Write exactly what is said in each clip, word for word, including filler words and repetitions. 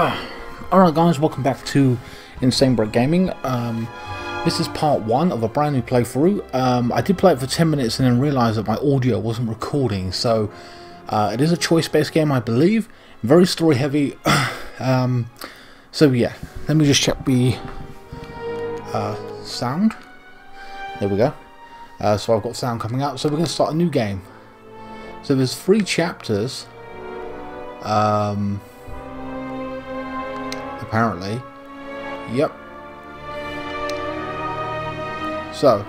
Uh, Alright guys, welcome back to Insane Break Gaming. Um, this is part one of a brand new playthrough. Um, I did play it for ten minutes and then realised that my audio wasn't recording, so uh, it is a choice-based game, I believe. Very story heavy. um, so yeah, let me just check the uh, sound. There we go. Uh, so I've got sound coming up, so we're going to start a new game. So there's three chapters, um, apparently. Yep. So.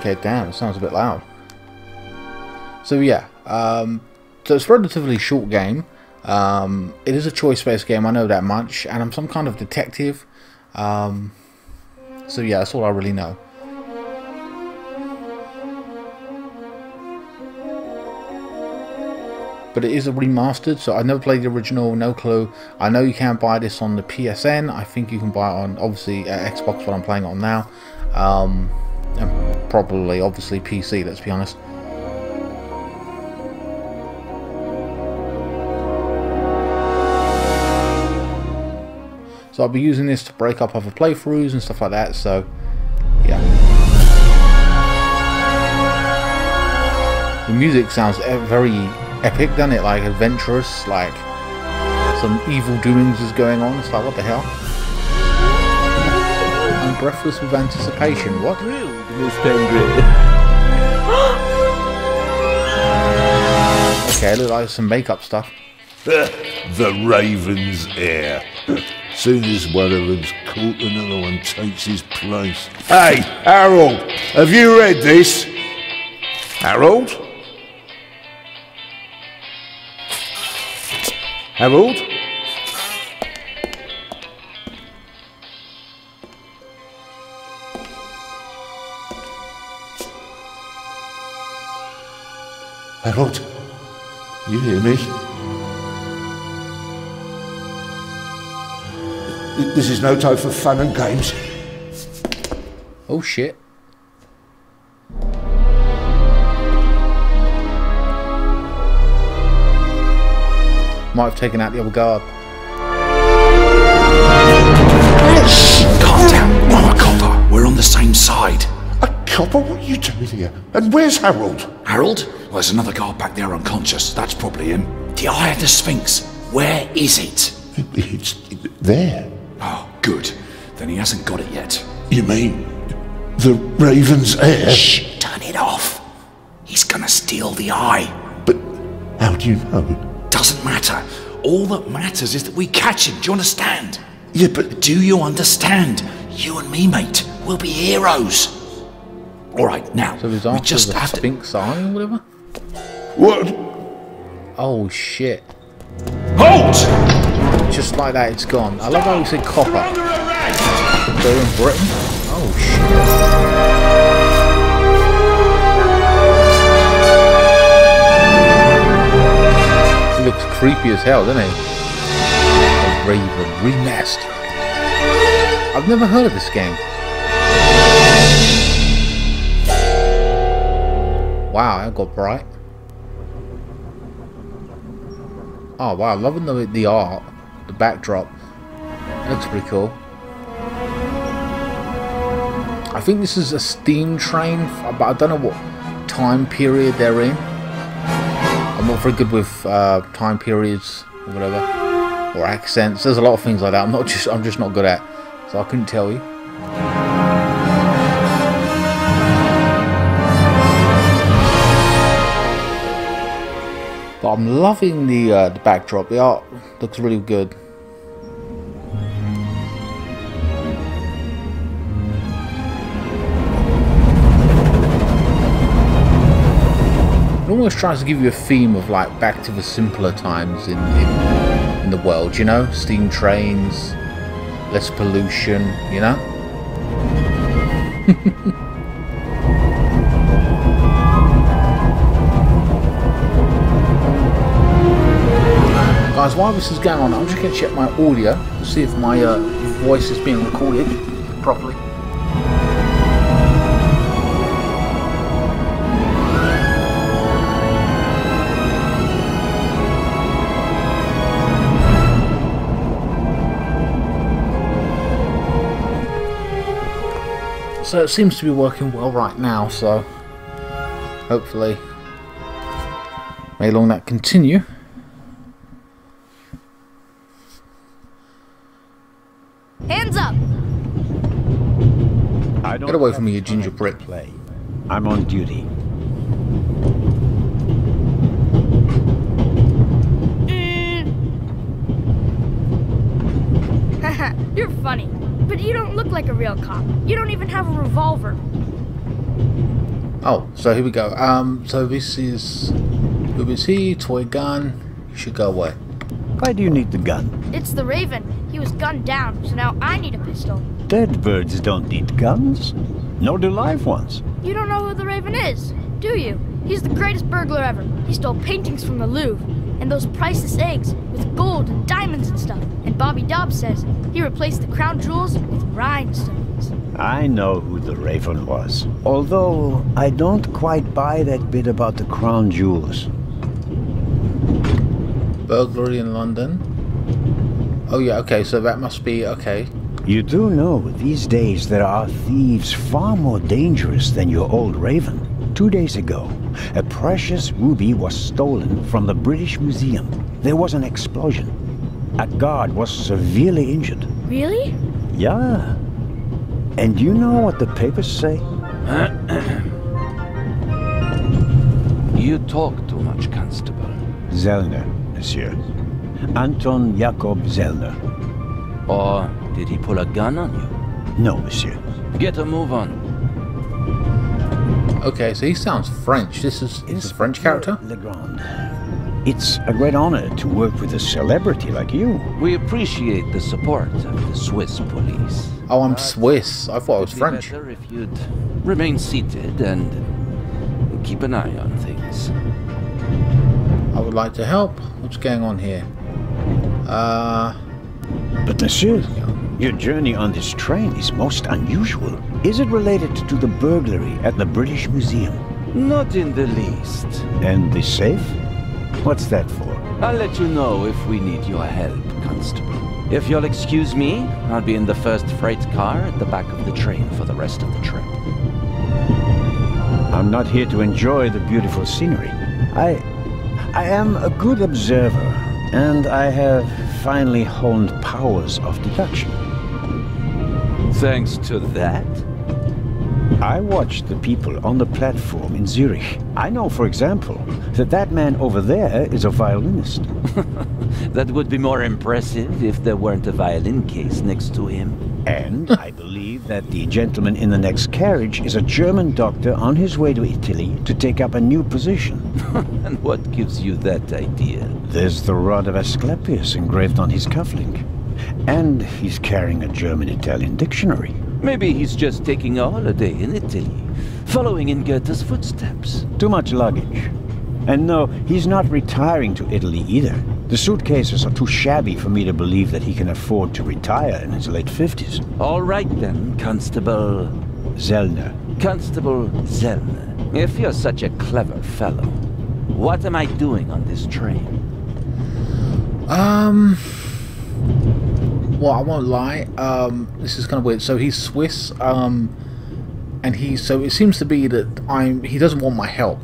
Okay, damn, it sounds a bit loud. So yeah, um, so it's a relatively short game. Um, it is a choice-based game, I know that much, and I'm some kind of detective. Um, so yeah, that's all I really know. But it is a remastered, so I never played the original, no clue. I know you can buy this on the P S N. I think you can buy it on, obviously, uh, Xbox, what I'm playing on now. Um, and probably, obviously, P C, let's be honest. So I'll be using this to break up other playthroughs and stuff like that, so, yeah. The music sounds very epic, doesn't it? Like adventurous, like some evil doings is going on. It's like, what the hell? I'm breathless with anticipation. What? Miss Pendred. Okay, I look like some makeup stuff. The Raven's heir. Soon as one of them's caught, another one takes his place. Hey, Harold, have you read this? Harold? Harold? Harold? You hear me? This is no time for fun and games. Oh shit. Might have taken out the other guard. Calm down. I'm a copper. We're on the same side. A copper? What are you doing here? And where's Harold? Harold? Well, there's another guard back there unconscious. That's probably him. The Eye of the Sphinx. Where is it? It's there. Oh, good. Then he hasn't got it yet. You mean the Raven's heir? Shh! Turn it off. He's gonna steal the eye. But how do you know? Doesn't matter. All that matters is that we catch him. Do you understand? Yeah, but do you understand? You and me, mate, we'll be heroes. All right, now. So his arm is a Sphinx eye or whatever. What? Oh shit! Halt! Just like that, it's gone. Stop. I love how you said copper. They're in Britain. Oh shit! Looks creepy as hell, doesn't he? A Raven remastered. I've never heard of this game. Wow, that got bright. Oh wow, loving the the art, the backdrop. That's pretty cool. I think this is a steam train, but I don't know what time period they're in. I'm not very good with uh, time periods or whatever, or accents. There's a lot of things like that. I'm not just I'm just not good at, so I couldn't tell you. But I'm loving the uh, the backdrop. The art looks really good. Almost tries to give you a theme of like back to the simpler times in, in in the world, you know, steam trains, less pollution, you know. Guys, while this is going on, I'm just gonna check my audio to see if my uh, voice is being recorded properly. So it seems to be working well right now, so hopefully may long that continue. Hands up! I don't Get away from me, you ginger prick. Play. I'm on duty. Mm. You're funny, but you don't look like a real cop. You don't even have a revolver. Oh, so here we go. Um, so this is U B C, toy gun. You should go away. Why do you need the gun? It's the Raven. He was gunned down, so now I need a pistol. Dead birds don't need guns, nor do live ones. You don't know who the Raven is, do you? He's the greatest burglar ever. He stole paintings from the Louvre, and those priceless eggs with gold and diamonds and stuff. And Bobby Dobbs says he replaced the crown jewels with rhinestones. I know who the Raven was, although I don't quite buy that bit about the crown jewels. Burglary in London. Oh yeah, okay, so that must be, okay. You do know these days there are thieves far more dangerous than your old Raven. Two days ago, a precious ruby was stolen from the British Museum. There was an explosion. A guard was severely injured. Really? Yeah. And you know what the papers say? You talk too much, Constable. Zellner, monsieur. Anton Jakob Zellner. Or did he pull a gun on you? No, monsieur. Get a move on. Okay, so he sounds French. This is this a French character? Legrand. It's a great honor to work with a celebrity like you. We appreciate the support of the Swiss police. Oh, I'm Swiss. I thought I was French. It'd be better if you'd remain seated and keep an eye on things. I would like to help. What's going on here? Uh... But monsieur, your journey on this train is most unusual. Is it related to the burglary at the British Museum? Not in the least. And the safe? What's that for? I'll let you know if we need your help, Constable. If you'll excuse me, I'll be in the first freight car at the back of the train for the rest of the trip. I'm not here to enjoy the beautiful scenery. I... I am a good observer, and I have finally honed powers of deduction. Thanks to that? I watched the people on the platform in Zurich. I know, for example, that that man over there is a violinist. That would be more impressive if there weren't a violin case next to him. And I believe that the gentleman in the next carriage is a German doctor on his way to Italy to take up a new position. And what gives you that idea? There's the rod of Asclepius engraved on his cufflink. And he's carrying a German-Italian dictionary. Maybe he's just taking a holiday in Italy, following in Goethe's footsteps. Too much luggage. And no, he's not retiring to Italy either. The suitcases are too shabby for me to believe that he can afford to retire in his late fifties. All right then, Constable... Zellner. Constable Zellner, if you're such a clever fellow, what am I doing on this train? Um... Well, I won't lie, um, this is kind of weird. So he's Swiss, um, and he, so it seems to be that I'm, he doesn't want my help.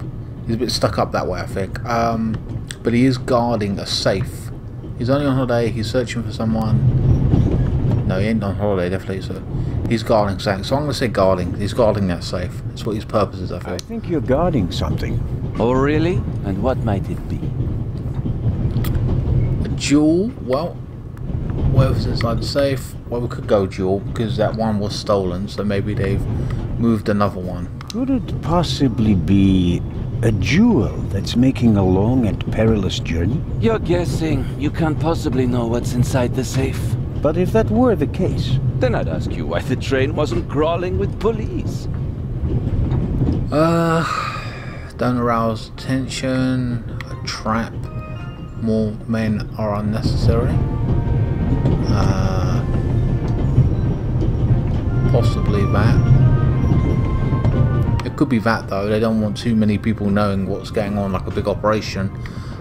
He's a bit stuck up that way, I think. Um, but he is guarding a safe. He's only on holiday, he's searching for someone. No, he ain't on holiday, definitely, so he's guarding something. So I'm going to say guarding. He's guarding that safe. That's what his purpose is, I think. I think you're guarding something. Oh, really? And what might it be? A jewel? Well... Well, it's inside the safe. Well, we could go dual because that one was stolen, so maybe they've moved another one. Could it possibly be a jewel that's making a long and perilous journey? You're guessing. You can't possibly know what's inside the safe. But if that were the case, then I'd ask you why the train wasn't crawling with police. Uh, don't arouse tension. A trap. More men are unnecessary. Uh, possibly that. It could be that though. They don't want too many people knowing what's going on, like a big operation.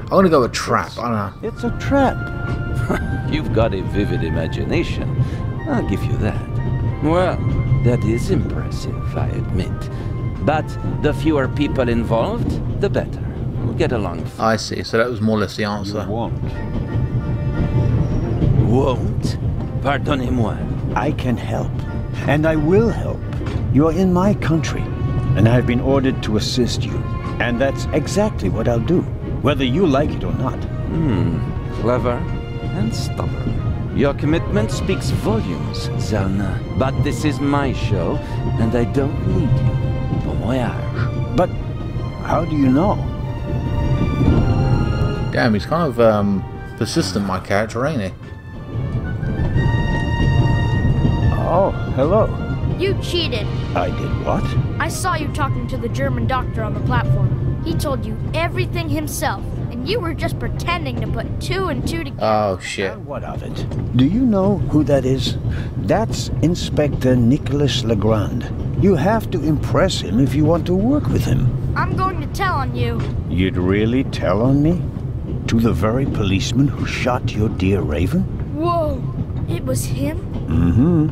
I'm gonna go with trap. I don't know. It's a trap. You've got a vivid imagination. I'll give you that. Well, That is impressive, I admit. But the fewer people involved, the better. We'll get along. I see. So that was more or less the answer. You won't. Won't? Pardonnez-moi. I can help. And I will help. You are in my country, and I have been ordered to assist you. And that's exactly what I'll do, whether you like it or not. Hmm. Clever and stubborn. Your commitment speaks volumes, Zellner. But this is my show, and I don't need you. Bon voyage. But how do you know? Damn, he's kind of um, persistent, my character, ain't he? Oh, hello. You cheated. I did what? I saw you talking to the German doctor on the platform. He told you everything himself, and you were just pretending to put two and two together. Oh, shit. And what of it? Do you know who that is? That's Inspector Nicholas Legrand. You have to impress him if you want to work with him. I'm going to tell on you. You'd really tell on me? To the very policeman who shot your dear Raven? Whoa, it was him? Mm-hmm.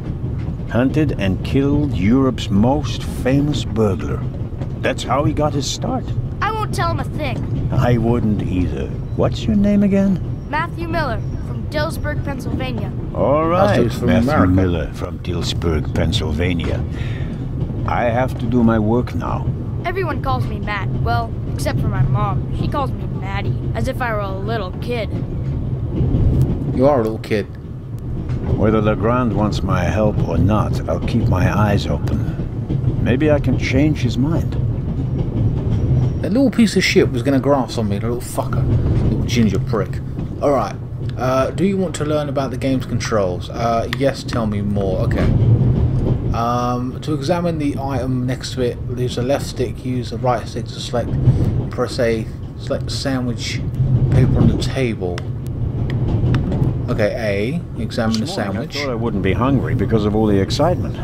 Hunted and killed Europe's most famous burglar. That's how he got his start. I won't tell him a thing. I wouldn't either. What's your name again? Matthew Miller, from Dillsburg, Pennsylvania. All right, from Matthew America. Miller from Dillsburg, Pennsylvania. I have to do my work now. Everyone calls me Matt. Well, except for my mom. She calls me Maddie, as if I were a little kid. You are a little kid. Whether Legrand wants my help or not, I'll keep my eyes open. Maybe I can change his mind. That little piece of shit was going to grass on me, the little fucker. Little ginger prick. Alright. Uh, do you want to learn about the game's controls? Uh, yes, tell me more. Okay. Um, to examine the item next to it, use the left stick, use the right stick to select. Press A, select the sandwich paper on the table. Okay, A, examine the sandwich. I thought I wouldn't be hungry because of all the excitement.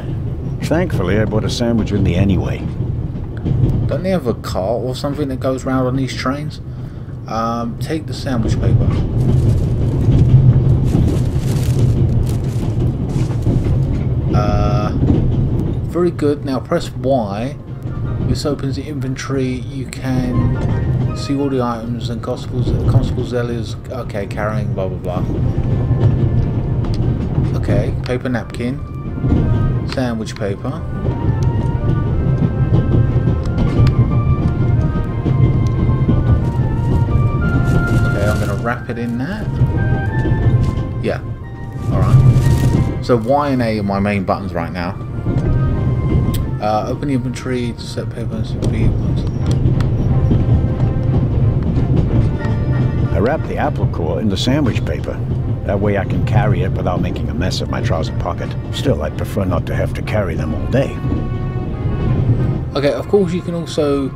Thankfully, I bought a sandwich with me anyway. Don't they have a car or something that goes round on these trains? Um, take the sandwich paper. Uh, very good. Now press Y. This opens the inventory. You can see all the items and Constable Zellner is okay carrying blah blah blah. Okay, paper napkin, sandwich paper. Okay, I'm gonna wrap it in that. Yeah. Alright. So Y and A are my main buttons right now. Uh, open the inventory to set papers and B ones. I wrap the apple core in the sandwich paper. That way I can carry it without making a mess of my trouser pocket. Still, I'd prefer not to have to carry them all day. Okay, of course you can also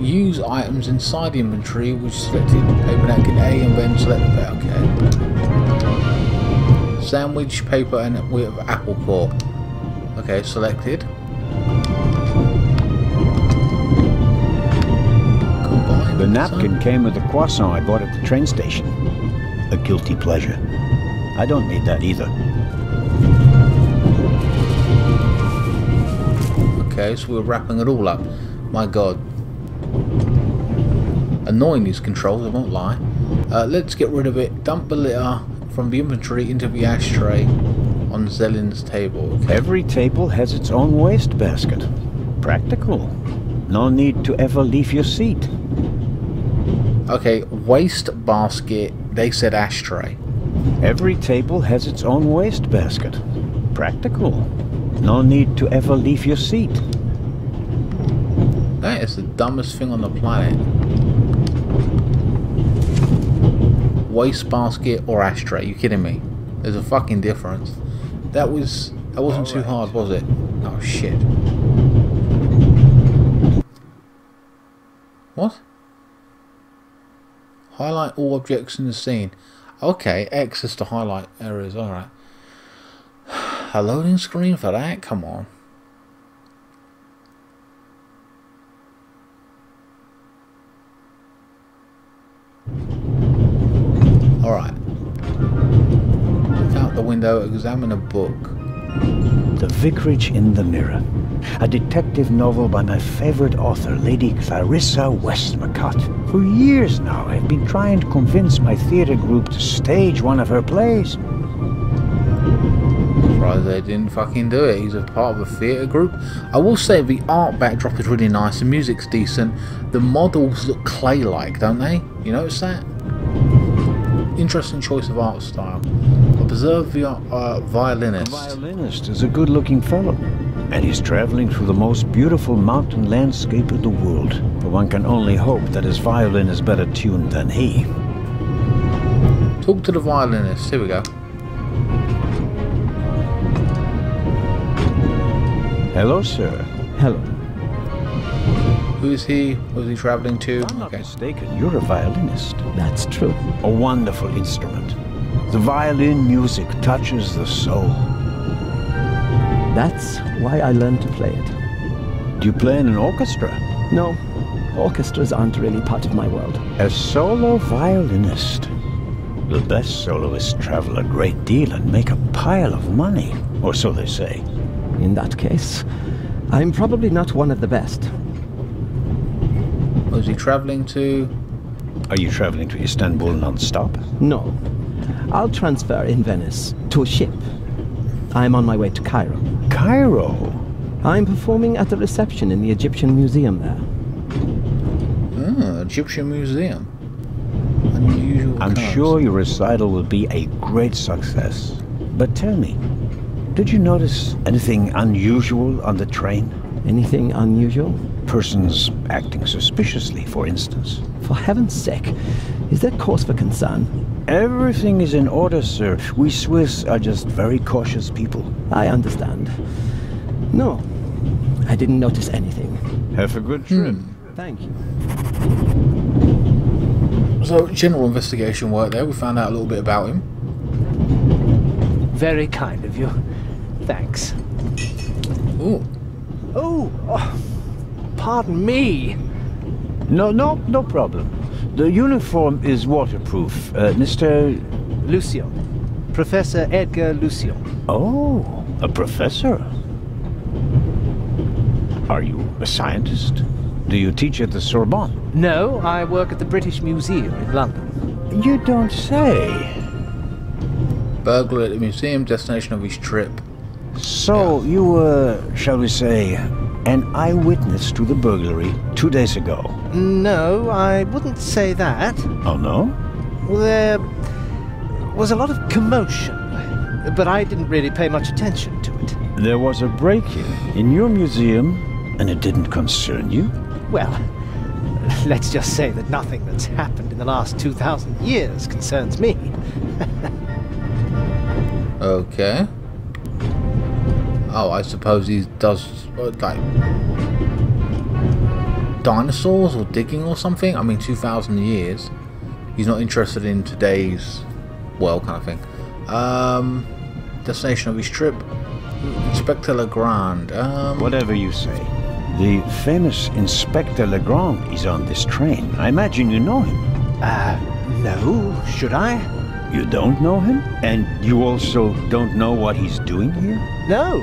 use items inside the inventory, which is selected paper napkin A and then select the okay. Sandwich paper and with apple core. Okay, selected. The napkin came with a croissant I bought at the train station. A guilty pleasure. I don't need that either. Okay, so we're wrapping it all up. My god. Annoying these controls, I won't lie. Uh, let's get rid of it. Dump the litter from the inventory into the ashtray on Zellin's table. Okay. Every table has its own wastebasket. Practical. No need to ever leave your seat. Okay, waste basket. They said ashtray. Every table has its own waste basket. Practical. No need to ever leave your seat. That is the dumbest thing on the planet. Waste basket or ashtray? You kidding me? There's a fucking difference. That was that wasn't too hard, was it? Oh shit. What? Highlight all objects in the scene. Okay, X is to highlight areas. Alright. A loading screen for that? Come on. Alright. Out the window, examine a book. The Vicarage in the Mirror, a detective novel by my favorite author, Lady Clarissa Westmacott. For years now, I've been trying to convince my theater group to stage one of her plays. Surprised they didn't fucking do it. He's a part of a theatre group. I will say the art backdrop is really nice, the music's decent, the models look clay-like, don't they? You notice that? Interesting choice of art style. Observe the uh, violinist. The violinist is a good-looking fellow, and he's travelling through the most beautiful mountain landscape in the world. But one can only hope that his violin is better tuned than he. Talk to the violinist. Here we go. Hello, sir. Hello. Who is he? What is he travelling to? If I'm not mistaken, you're a violinist. That's true. A wonderful instrument. The violin music touches the soul. That's why I learned to play it. Do you play in an orchestra? No. Orchestras aren't really part of my world. A solo violinist. The best soloists travel a great deal and make a pile of money, or so they say. In that case, I'm probably not one of the best. What is he traveling to? Are you traveling to Istanbul non-stop? No. I'll transfer in Venice to a ship. I'm on my way to Cairo. Cairo? I'm performing at a reception in the Egyptian Museum there. Ah, Egyptian Museum. Unusual I'm cars. Sure your recital will be a great success. But tell me, did you notice anything unusual on the train? Anything unusual? Persons acting suspiciously, for instance. For heaven's sake, is there cause for concern? Everything is in order, sir. We Swiss are just very cautious people. I understand. No, I didn't notice anything. Have a good trip. Mm. Thank you. So, general investigation work there. We found out a little bit about him. Very kind of you. Thanks. Ooh. Ooh, oh, pardon me. No, no, no problem. The uniform is waterproof. Uh, Mister Lucien. Professor Edgar Lucien. Oh, a professor. Are you a scientist? Do you teach at the Sorbonne? No, I work at the British Museum in London. You don't say. Burglar at the museum, destination of his trip. So, yeah. You were, shall we say, an eyewitness to the burglary two days ago? No, I wouldn't say that. Oh, no? There was a lot of commotion, but I didn't really pay much attention to it. There was a break-in in your museum, and it didn't concern you? Well, let's just say that nothing that's happened in the last two thousand years concerns me. Okay. Oh, I suppose he does, like, dinosaurs or digging or something? I mean, two thousand years. He's not interested in today's world kind of thing. Um, destination of his trip. Inspector Legrand. Um, Whatever you say. The famous Inspector Legrand is on this train. I imagine you know him. Uh, no. Should I? You don't know him? And you also don't know what he's doing here? No.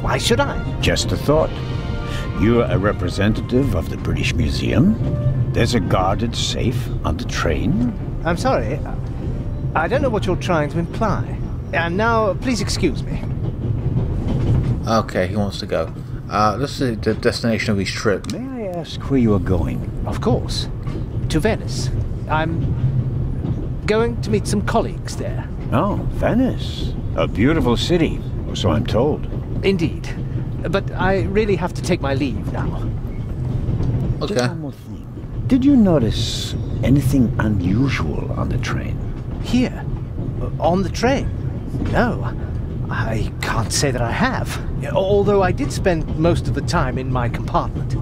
Why should I? Just a thought. You're a representative of the British Museum. There's a guarded safe on the train. I'm sorry. I don't know what you're trying to imply. And now, please excuse me. Okay, he wants to go. Uh, this is the destination of his trip. May I ask where you are going? Of course. To Venice. I'm going to meet some colleagues there. Oh, Venice. A beautiful city, or so I'm told. Indeed. But I really have to take my leave now. Okay. Just one more thing. Did you notice anything unusual on the train? Here? On the train? No. I can't say that I have. Although I did spend most of the time in my compartment.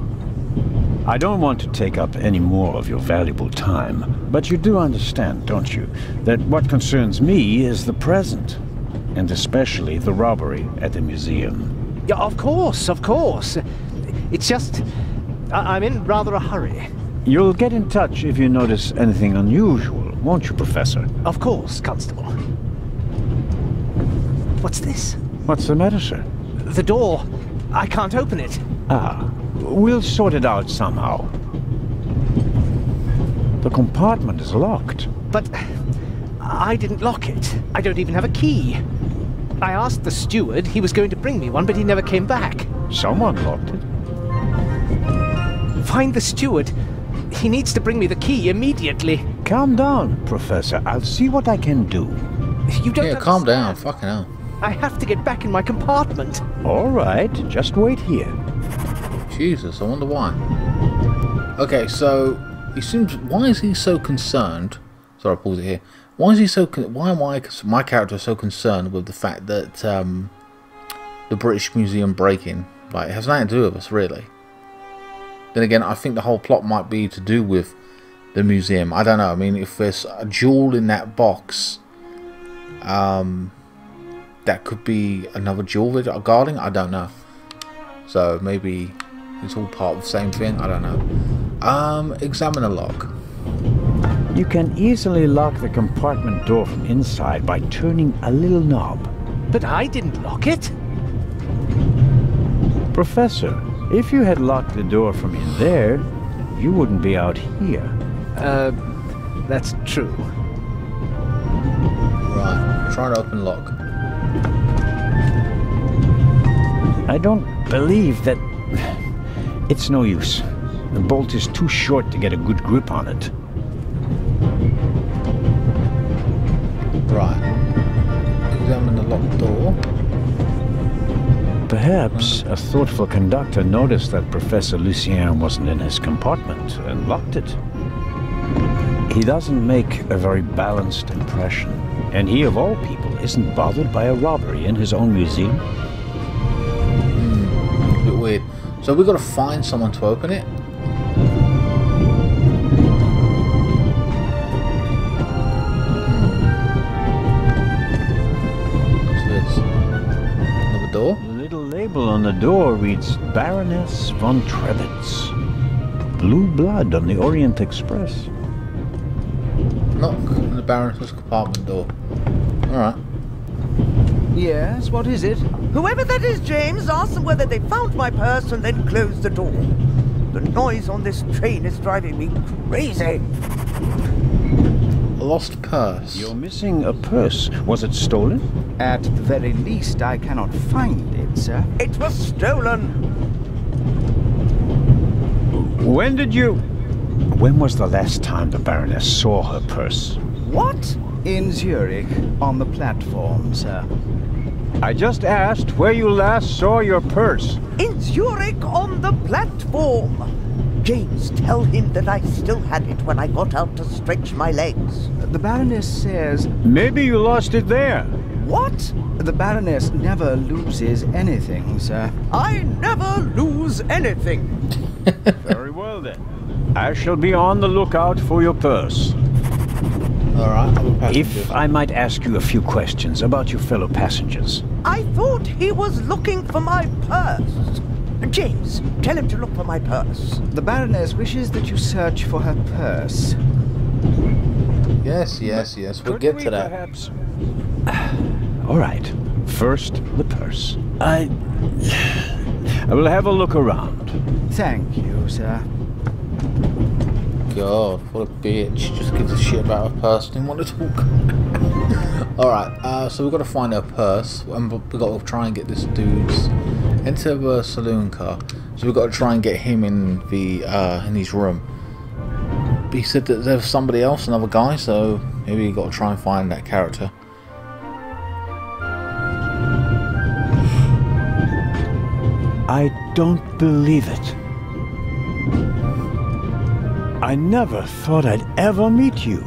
I don't want to take up any more of your valuable time, but you do understand, don't you, that what concerns me is the present, and especially the robbery at the museum. Yeah, of course, of course. It's just, I I'm in rather a hurry. You'll get in touch if you notice anything unusual, won't you, Professor? Of course, Constable. What's this? What's the matter, sir? The door. I can't open it. Ah, we'll sort it out somehow. The compartment is locked. But I didn't lock it. I don't even have a key. I asked the steward. He was going to bring me one, but he never came back. Someone locked it. Find the steward. He needs to bring me the key immediately. Calm down, Professor. I'll see what I can do. You don't Yeah, calm down. Fucking hell. I have to get back in my compartment. All right. Just wait here. Jesus, I wonder why. Okay, so he seems... Why is he so concerned? Sorry, I paused it here. Why is he so... Why am I... My character is so concerned with the fact that um, the British Museum break-in. Like, it has nothing to do with us, really. Then again, I think the whole plot might be to do with the museum. I don't know. I mean, if there's a jewel in that box, um, that could be another jewel that I'm guarding. I don't know. So maybe it's all part of the same thing. I don't know. Um, examine a lock. You can easily lock the compartment door from inside by turning a little knob. But I didn't lock it. Professor, if you had locked the door from in there, you wouldn't be out here. Uh, that's true. Right, try to open lock. I don't believe that... It's no use. The bolt is too short to get a good grip on it. Right. Examine the locked door. Perhaps a thoughtful conductor noticed that Professor Lucien wasn't in his compartment and locked it. He doesn't make a very balanced impression, and he of all people isn't bothered by a robbery in his own museum. Mm, a bit weird. So we've got to find someone to open it? On the door reads Baroness von Trevitz. Blue blood on the Orient Express. Knock on the Baroness's compartment door. Alright. Yes, what is it? Whoever that is, James, asked them whether they found my purse and then closed the door. The noise on this train is driving me crazy. Lost purse. You're missing a purse. Was it stolen? At the very least, I cannot find it, sir. It was stolen. When did you... When was the last time the Baroness saw her purse? What? In Zurich, on the platform, sir. I just asked where you last saw your purse. In Zurich, on the platform. James, tell him that I still had it when I got out to stretch my legs. The Baroness says... Maybe you lost it there. What? The Baroness never loses anything, sir. I never lose anything. Very well, then. I shall be on the lookout for your purse. All right. If I might ask you a few questions about your fellow passengers. I thought he was looking for my purse. James, tell him to look for my purse. The Baroness wishes that you search for her purse. Yes, yes, yes. We'll Could get we to that. Perhaps? All right. First, the purse. I... I will have a look around. Thank you, sir. God, what a bitch. Just gives a shit about her purse. Didn't want to talk. All right. Uh, so we've got to find her purse. And we've got to try and get this dude's... Enter the saloon car. So we've got to try and get him in the uh, in his room. But he said that there's somebody else, another guy. So maybe we've got to try and find that character. I don't believe it. I never thought I'd ever meet you.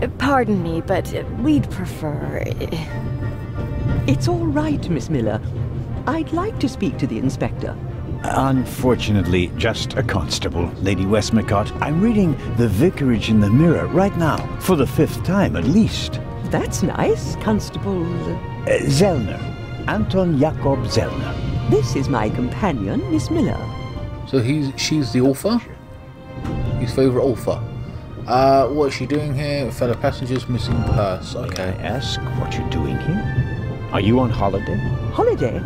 Uh, pardon me, but we'd prefer. It's all right, Miss Miller. I'd like to speak to the inspector. Unfortunately, just a constable, Lady Westmacott. I'm reading The Vicarage in the Mirror right now, for the fifth time at least. That's nice, Constable... Uh, Zellner. Anton Jakob Zellner. This is my companion, Miss Miller. So he's, she's the author? His favourite author. Uh, what is she doing here? Fellow passengers, missing purse. Okay. May I ask what you're doing here? Are you on holiday? Holiday?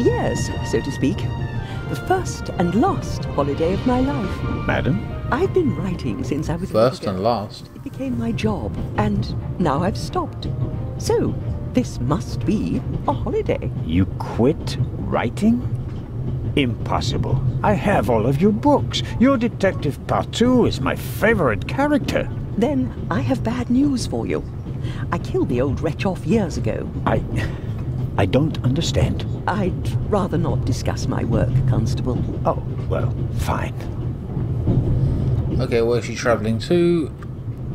Yes, so to speak. The first and last holiday of my life. Madam? I've been writing since I was... First and last? It became my job, and now I've stopped. So, this must be a holiday. You quit writing? Impossible. I have all of your books. Your Detective Partout is my favorite character. Then I have bad news for you. I killed the old wretch off years ago. I... I don't understand. I'd rather not discuss my work, Constable. Oh, well, fine. Okay, where is she travelling to?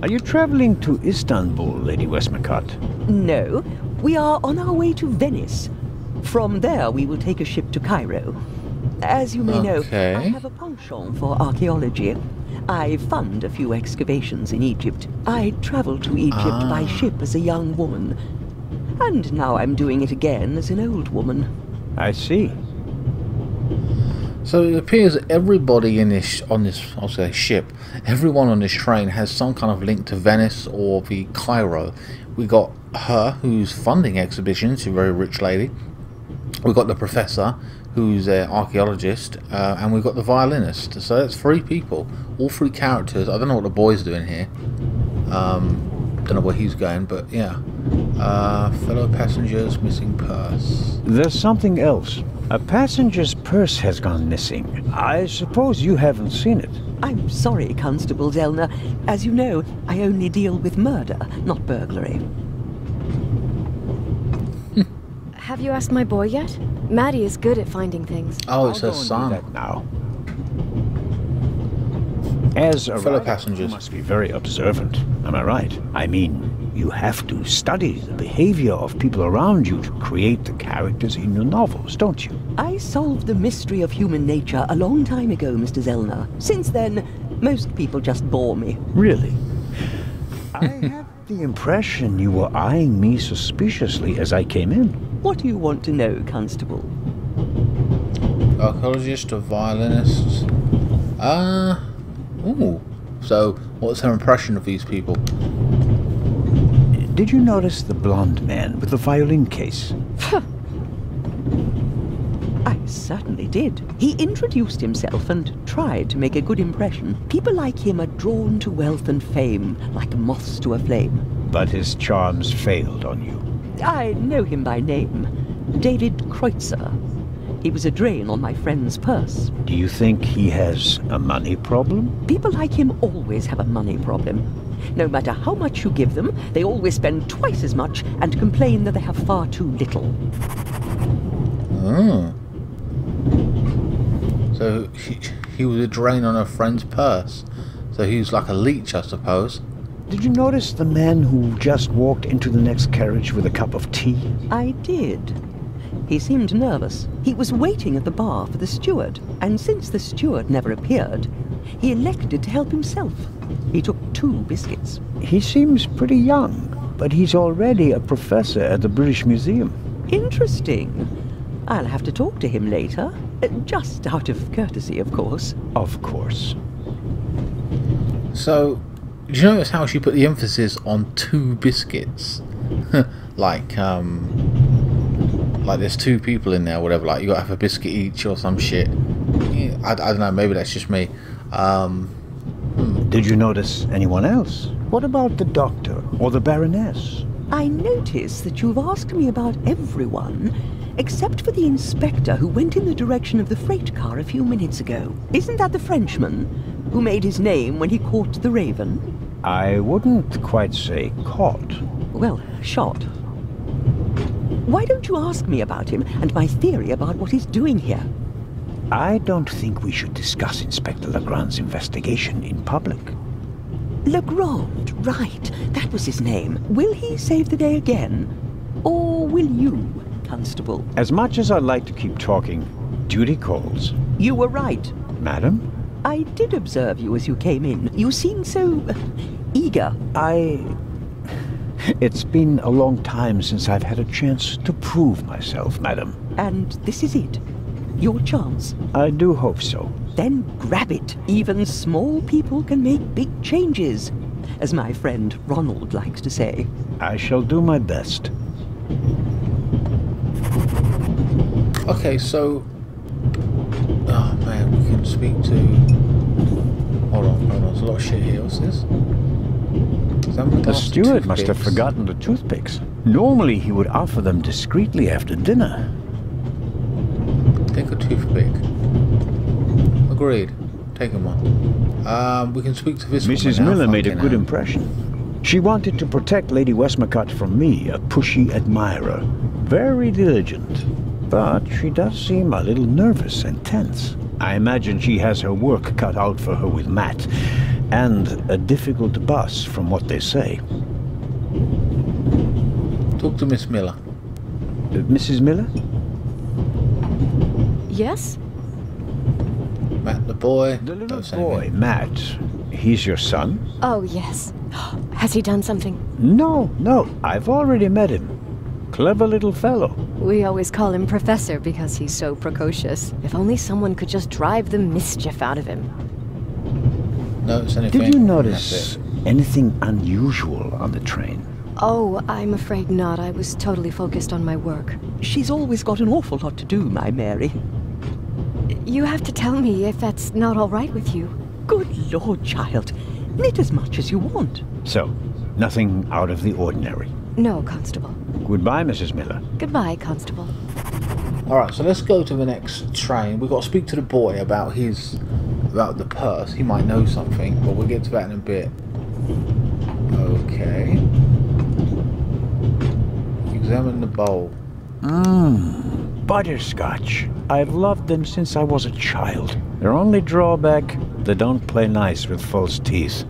Are you travelling to Istanbul, Lady Westmacott? No, we are on our way to Venice. From there we will take a ship to Cairo. As you may okay. know, I have a penchant for archaeology. I fund a few excavations in Egypt. I travelled to Egypt ah. by ship as a young woman. And now I'm doing it again as an old woman. I see. So it appears that everybody in this, on this I'll say ship, everyone on this train has some kind of link to Venice or the Cairo. We got her, who's funding exhibitions, she's a very rich lady. We've got the professor, who's an archaeologist, uh, and we've got the violinist. So that's three people, all three characters. I don't know what the boy's doing here. Um, don't know where he's going, but yeah. Uh, fellow passengers, missing purse. There's something else. A passenger's purse has gone missing. I suppose you haven't seen it. I'm sorry, Constable Zellner. As you know, I only deal with murder, not burglary. Have you asked my boy yet? Maddie is good at finding things. Oh, it's her son now. As a fellow passenger, you must be very observant. Am I right? I mean, you have to study the behavior of people around you to create the characters in your novels, don't you? I solved the mystery of human nature a long time ago, Mister Zellner. Since then, most people just bore me. Really? I have the impression you were eyeing me suspiciously as I came in. What do you want to know, Constable? Archaeologist or violinist? Ah, uh, ooh. So, what's her impression of these people? Did you notice the blonde man with the violin case? I certainly did. He introduced himself and tried to make a good impression. People like him are drawn to wealth and fame, like moths to a flame. But his charms failed on you. I know him by name, David Kreutzer. He was a drain on my friend's purse. Do you think he has a money problem? People like him always have a money problem. No matter how much you give them, they always spend twice as much and complain that they have far too little. Oh. So he, he was a drain on her friend's purse. So he was like a leech, I suppose. Did you notice the man who just walked into the next carriage with a cup of tea? I did. He seemed nervous. He was waiting at the bar for the steward, and since the steward never appeared, he elected to help himself. He took two biscuits. He seems pretty young, but he's already a professor at the British Museum. Interesting. I'll have to talk to him later. Just out of courtesy, of course. Of course. So... do you notice how she put the emphasis on two biscuits? like, um, like there's two people in there, or whatever. Like you gotta have a biscuit each or some shit. Yeah, I, I don't know. Maybe that's just me. Um, Did you notice anyone else? What about the doctor or the Baroness? I notice that you've asked me about everyone, except for the inspector who went in the direction of the freight car a few minutes ago. Isn't that the Frenchman who made his name when he caught the raven? I wouldn't quite say caught. Well, shot. Why don't you ask me about him and my theory about what he's doing here? I don't think we should discuss Inspector Legrand's investigation in public. Legrand, right. That was his name. Will he save the day again? Or will you, Constable? As much as I like to keep talking, duty calls. You were right. Madam? I did observe you as you came in. You seemed so eager. I... It's been a long time since I've had a chance to prove myself, madam. And this is it. Your chance. I do hope so. Then grab it. Even small people can make big changes, as my friend Ronald likes to say. I shall do my best. Okay, so... Oh man, we can speak to... Hold on, hold on, there's a lot of shit here. What's this? The steward must have forgotten the toothpicks. Normally he would offer them discreetly after dinner. Take a toothpick. Agreed. Take them on. Um, we can speak to this Missus woman. Miller made a good impression. She wanted to protect Lady Westmacott from me, a pushy admirer. Very diligent. But she does seem a little nervous and tense. I imagine she has her work cut out for her with Matt. And a difficult boss, from what they say. Talk to Miss Miller. Uh, Missus Miller? Yes? Matt the boy. The little boy, Matt. He's your son? Oh, yes. Has he done something? No, no. I've already met him. Clever little fellow. We always call him Professor because he's so precocious. If only someone could just drive the mischief out of him. Notice anything? Did you notice anything unusual on the train? Oh, I'm afraid not. I was totally focused on my work. She's always got an awful lot to do, my Mary. You have to tell me if that's not all right with you. Good Lord, child. Knit as much as you want. So, nothing out of the ordinary? No, Constable. Goodbye, Missus Miller. Goodbye, Constable. Alright, so let's go to the next train. We've got to speak to the boy about his... about the purse. He might know something, but we'll get to that in a bit. Okay. Examine the bowl. Mmm, butterscotch. I've loved them since I was a child. Their only drawback, they don't play nice with false teeth.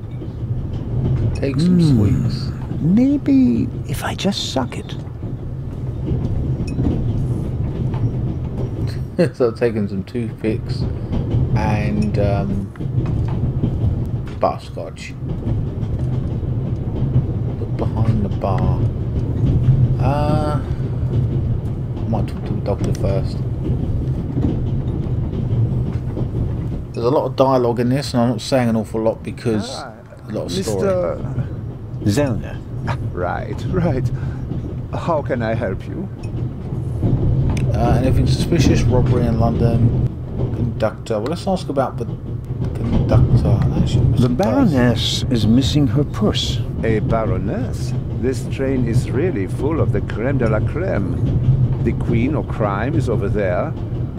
Take some mm, sweets. Maybe if I just suck it. So I've taken some toothpicks. And um, bar scotch. Look behind the bar. Uh, might talk to the doctor first. There's a lot of dialogue in this, and I'm not saying an awful lot because ah, a lot of Mister story. Zellner. Right, right. How can I help you? Uh, anything suspicious? Robbery in London. Conductor. Well, let's ask about the conductor. Actually, the Baroness is missing her purse. A Baroness? This train is really full of the creme de la creme. The queen of crime is over there,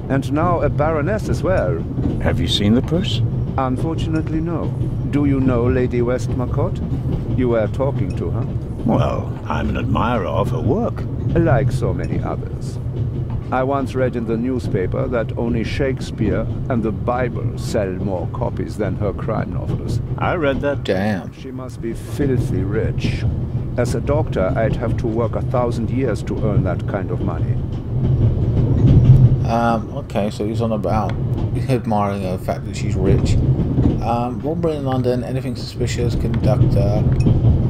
and now a Baroness as well. Have you seen the purse? Unfortunately, no. Do you know Lady Westmacott? You were talking to her. Well, I'm an admirer of her work. Like so many others. I once read in the newspaper that only Shakespeare and the Bible sell more copies than her crime novels. I read that. Damn. She must be filthy rich. As a doctor, I'd have to work a thousand years to earn that kind of money. Um, okay, so he's on about admiring her, the fact that she's rich. Um, robbery in London, anything suspicious, conductor.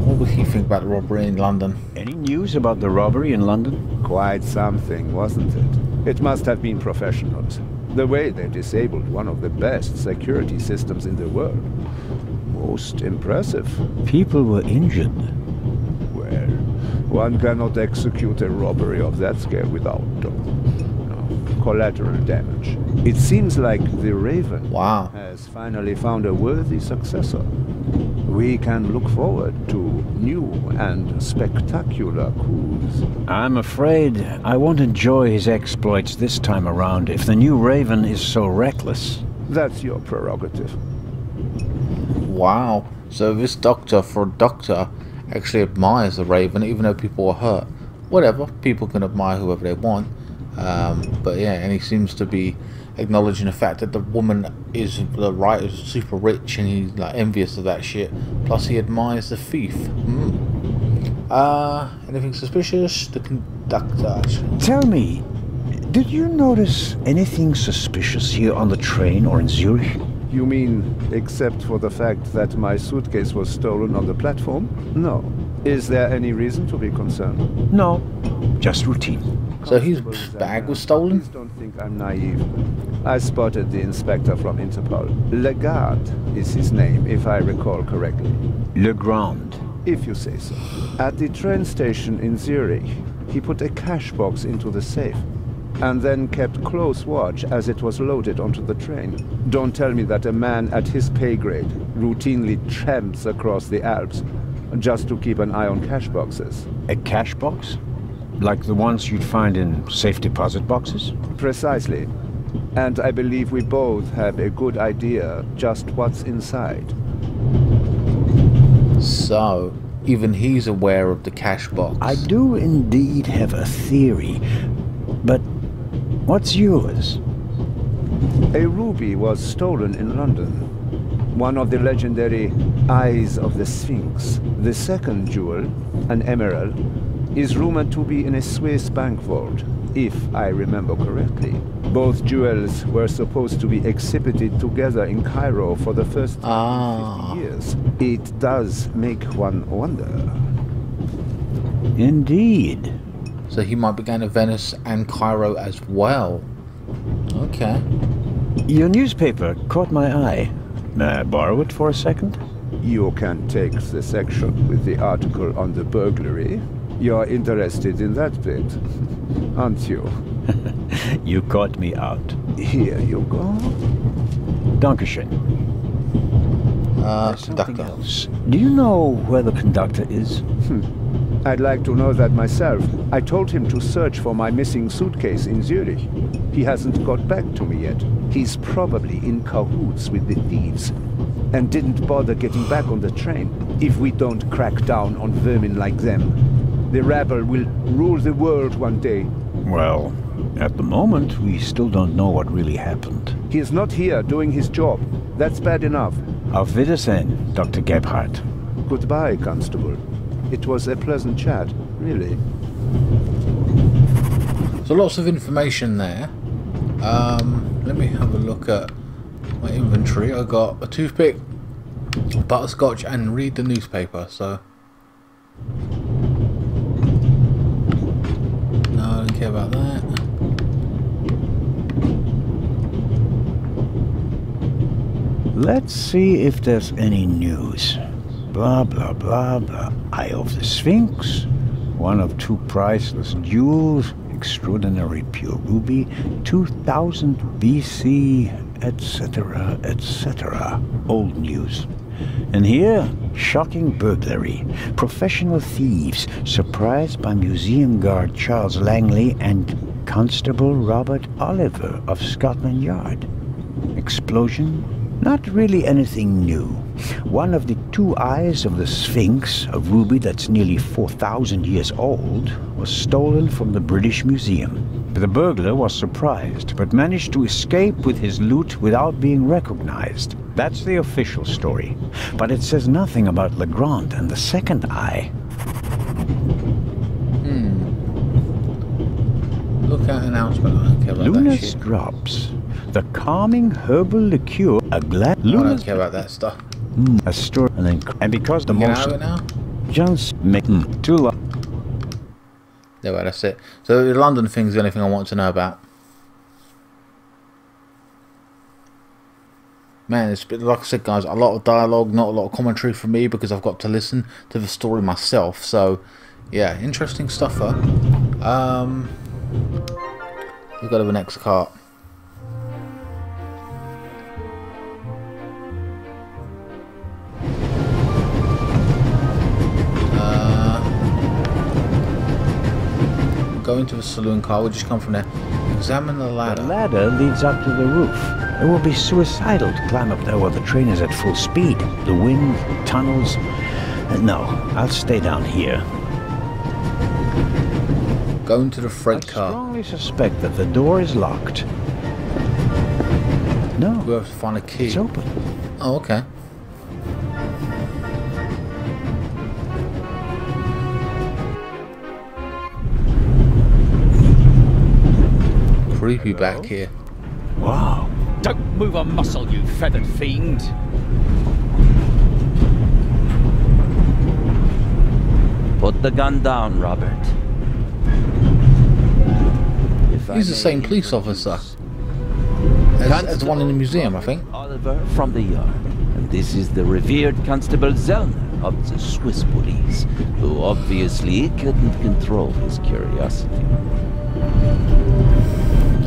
What would he think about the robbery in London? Any news about the robbery in London? Quite something, wasn't it? It must have been professionals. The way they disabled one of the best security systems in the world. Most impressive. People were injured. Well, one cannot execute a robbery of that scale without no, collateral damage. It seems like the Raven wow. has finally found a worthy successor. We can look forward to new and spectacular coups. I'm afraid I won't enjoy his exploits this time around if the new Raven is so reckless. That's your prerogative. Wow. So this doctor, for a doctor, actually admires the Raven even though people are hurt. Whatever. People can admire whoever they want. Um, but yeah, and he seems to be acknowledging the fact that the woman is the writer is super rich and he's like envious of that shit. Plus he admires the thief. Mm. Uh, anything suspicious? The conductor. Tell me, did you notice anything suspicious here on the train or in Zurich? You mean, except for the fact that my suitcase was stolen on the platform? No. Is there any reason to be concerned? No, just routine. So his bag was stolen? Please don't think I'm naive. I spotted the inspector from Interpol. Legrand is his name, if I recall correctly. Legrand? If you say so. At the train station in Zurich, he put a cash box into the safe. and then kept close watch as it was loaded onto the train. Don't tell me that a man at his pay grade routinely tramps across the Alps just to keep an eye on cash boxes. A cash box? Like the ones you'd find in safe deposit boxes? Precisely. And I believe we both have a good idea just what's inside. So, even he's aware of the cash box. I do indeed have a theory, but what's yours? A ruby was stolen in London. One of the legendary Eyes of the Sphinx. The second jewel, an emerald, is rumored to be in a Swiss bank vault, if I remember correctly. Both jewels were supposed to be exhibited together in Cairo for the first ah. fifty years. It does make one wonder. Indeed. So he might be going to Venice and Cairo as well. Okay. Your newspaper caught my eye. May I borrow it for a second? You can take the section with the article on the burglary. You're interested in that bit, aren't you? You caught me out. Here you go. Dankeschön. Uh, conductor. Else. Do you know where the conductor is? Hmm. I'd like to know that myself. I told him to search for my missing suitcase in Zurich. He hasn't got back to me yet. He's probably in cahoots with the thieves and didn't bother getting back on the train. If we don't crack down on vermin like them, the rabble will rule the world one day. Well, at the moment, we still don't know what really happened. He is not here doing his job. That's bad enough. Auf Wiedersehen, Doctor Gebhardt. Goodbye, Constable. It was a pleasant chat, really. So lots of information there. Um, let me have a look at my inventory. I got a toothpick, butterscotch, and read the newspaper, so... I don't care about that. Let's see if there's any news. Blah, blah, blah, blah. Eye of the Sphinx. One of two priceless jewels. Extraordinary pure ruby. two thousand B C, et cetera, et cetera. Old news. And here, shocking burglary. Professional thieves surprised by museum guard Charles Langley and Constable Robert Oliver of Scotland Yard. Explosion? Not really anything new. One of the two eyes of the Sphinx, a ruby that's nearly four thousand years old, was stolen from the British Museum. The burglar was surprised, but managed to escape with his loot without being recognized. That's the official story, but it says nothing about Legrand and the second eye. Hmm. Look at announcement. Luna's drops, the calming herbal liqueur. A glass. I don't care about that stuff. Mm, a story, and then and because the most just making too long. Yeah, well, that's it. So the London thing is the only thing I want to know about. Man, it's been, like I said, guys, a lot of dialogue, not a lot of commentary from me because I've got to listen to the story myself. So, yeah, interesting stuff, though. Um, we've got to the next cart. Uh, go into the saloon car. We'll just come from there. Examine the ladder. The ladder leads up to the roof. It will be suicidal to climb up there while the train is at full speed. The wind, tunnels... No, I'll stay down here. Go into the freight car. I strongly suspect that the door is locked. No. We have to find a key. It's open. Oh, okay. Creepy. Hello? Back here. Wow. Don't move a muscle, you feathered fiend! Put the gun down, Robert. If He's I the same police officer. As the one in the museum, Robert I think. Oliver from the yard. And this is the revered Constable Zellner of the Swiss police, who obviously couldn't control his curiosity.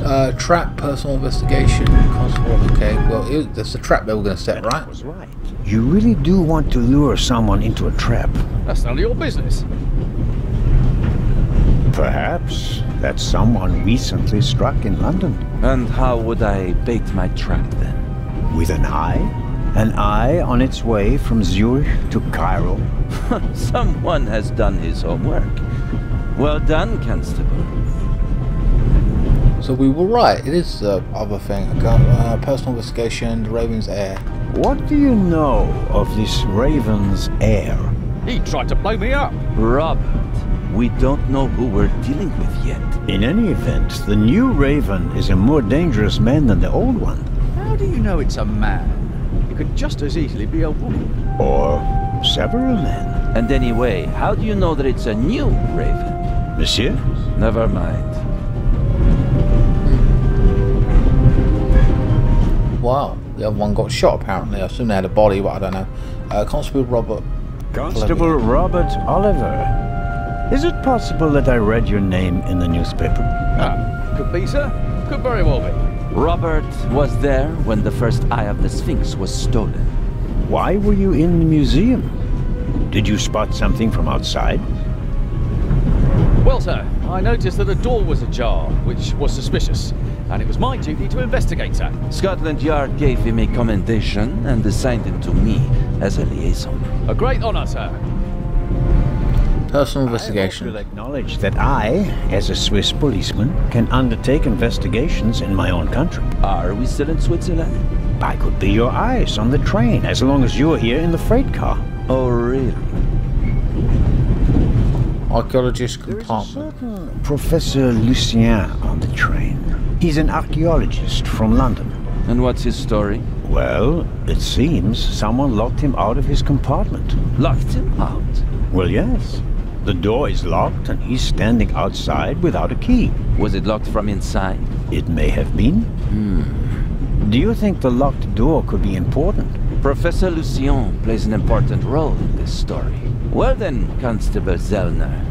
Uh, trap, personal investigation, constable. Okay, well, it, that's the trap they were going to set, right? Was right. You really do want to lure someone into a trap. That's none of your business. Perhaps that someone recently struck in London. And how would I bait my trap then? With an eye? An eye on its way from Zurich to Cairo? Someone has done his homework. Well done, Constable. So we were right. It is the other thing. Uh, personal investigation, the Raven's heir. What do you know of this Raven's heir? He tried to blow me up. Robert, we don't know who we're dealing with yet. In any event, the new Raven is a more dangerous man than the old one. How do you know it's a man? It could just as easily be a woman. Or several men. And anyway, how do you know that it's a new Raven? Monsieur? Never mind. Wow, the other one got shot apparently. I assume they had a body, but I don't know. Uh, Constable Robert... Constable Oliver. Robert Oliver. Is it possible that I read your name in the newspaper? Ah, could be, sir. Could very well be. Robert was there when the first Eye of the Sphinx was stolen. Why were you in the museum? Did you spot something from outside? Well, sir, I noticed that a door was ajar, which was suspicious. And it was my duty to investigate, sir. Scotland Yard gave him a commendation and assigned him to me as a liaison. A great honor, sir. Personal investigation. I will acknowledge that I, as a Swiss policeman, can undertake investigations in my own country. Are we still in Switzerland? I could be your eyes on the train, as long as you're here in the freight car. Oh, really? Archaeologist compartment. Professor Lucien on the train. He's an archaeologist from London. And what's his story? Well, it seems someone locked him out of his compartment. Locked him out? Well, yes. The door is locked and he's standing outside without a key. Was it locked from inside? It may have been. Hmm. Do you think the locked door could be important? Professor Lucien plays an important role in this story. Well then, Constable Zellner.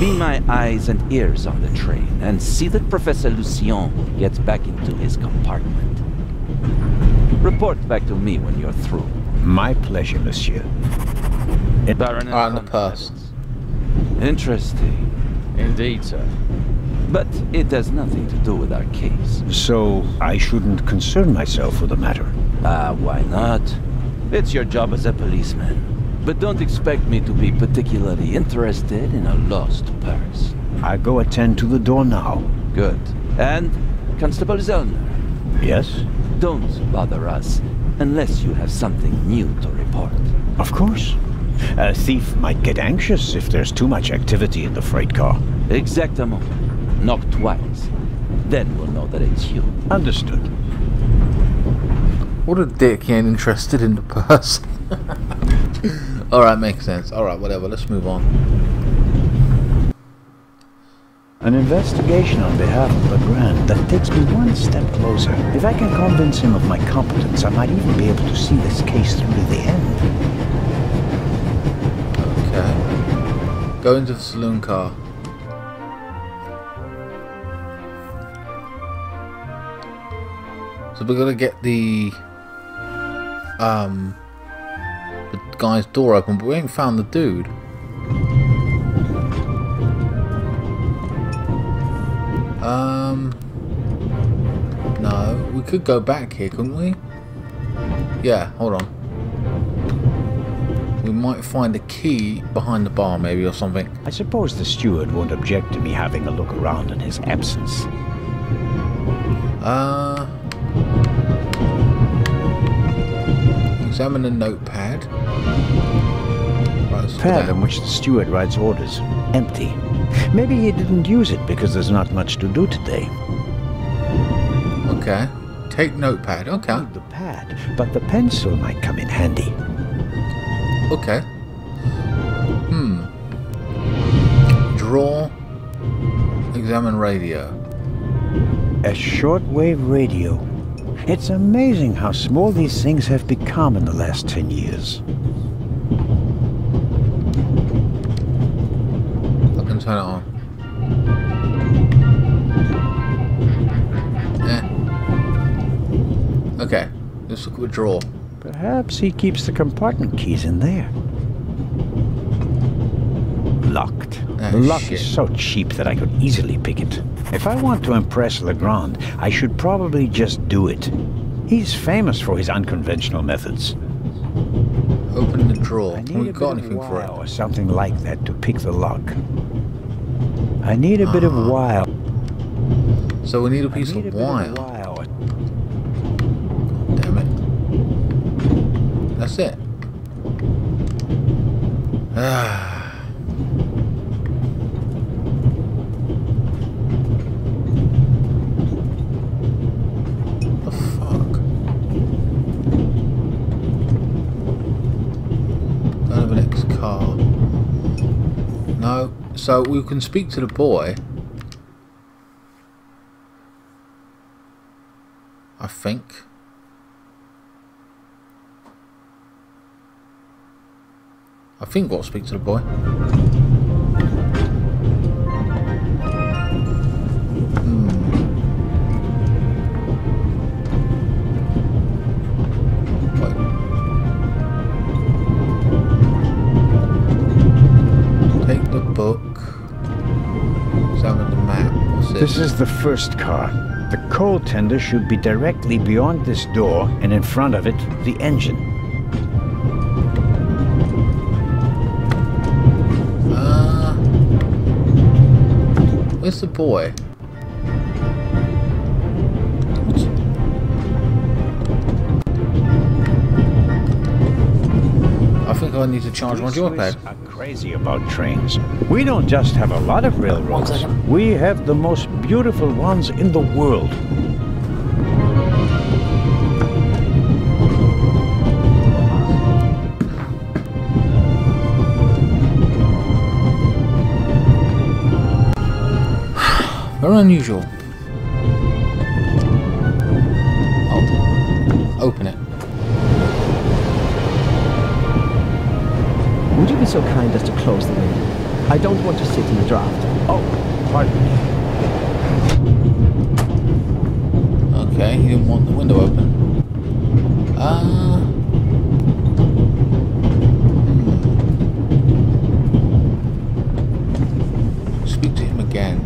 Be my eyes and ears on the train, and see that Professor Lucien gets back into his compartment. Report back to me when you're through. My pleasure, monsieur. It Baroness on the purse. Interesting. Indeed, sir. But it has nothing to do with our case. So, I shouldn't concern myself with the matter? Ah, uh, why not? It's your job as a policeman. But don't expect me to be particularly interested in a lost purse. I go attend to the door now. Good. And, Constable Zellner. Yes? Don't bother us, unless you have something new to report. Of course. A thief might get anxious if there's too much activity in the freight car. Exactement. Knock twice. Then we'll know that it's you. Understood. What a dick, he ain't interested in the purse. Alright, makes sense. Alright, whatever, let's move on. An investigation on behalf of Legrand that takes me one step closer. If I can convince him of my competence, I might even be able to see this case through to the end. Okay. Go into the saloon car. So we're gonna get the... Um... the guy's door open, but we ain't found the dude. Um, no, we could go back here, couldn't we? Yeah, hold on. We might find a key behind the bar, maybe, or something. I suppose the steward won't object to me having a look around in his absence. Uh... Examine the notepad. Right, so pad on which the steward writes orders. Empty. Maybe he didn't use it because there's not much to do today. Okay. Take notepad. Okay. Not the pad, but the pencil might come in handy. Okay. Hmm. Draw. Examine radio. A shortwave radio. It's amazing how small these things have become in the last ten years. I can turn it on. Okay. Let's look at the drawer. Perhaps he keeps the compartment keys in there. Locked. Oh, the lock shit. is so cheap that I could easily pick it. If I want to impress Legrand, I should probably just do it. He's famous for his unconventional methods. Open the drawer. I need We've a got bit anything of for it. Or something like that to pick the lock. I need a uh, bit of wire. So we need a piece need of, a wire. of wire. Damn it. That's it. Ah. So we can speak to the boy, I think. I think we'll speak to the boy. This is the first car. The coal tender should be directly beyond this door, and in front of it, the engine. Uh, where's the boy? I think I need to charge my joypad. Crazy about trains. We don't just have a lot of railroads. We have the most beautiful ones in the world. Very unusual. Oh. Open it. Would you be so kind as to close the window? I don't want to sit in the draft. Oh, pardon me. Okay, he didn't want the window open. Ah. Uh... Speak to him again.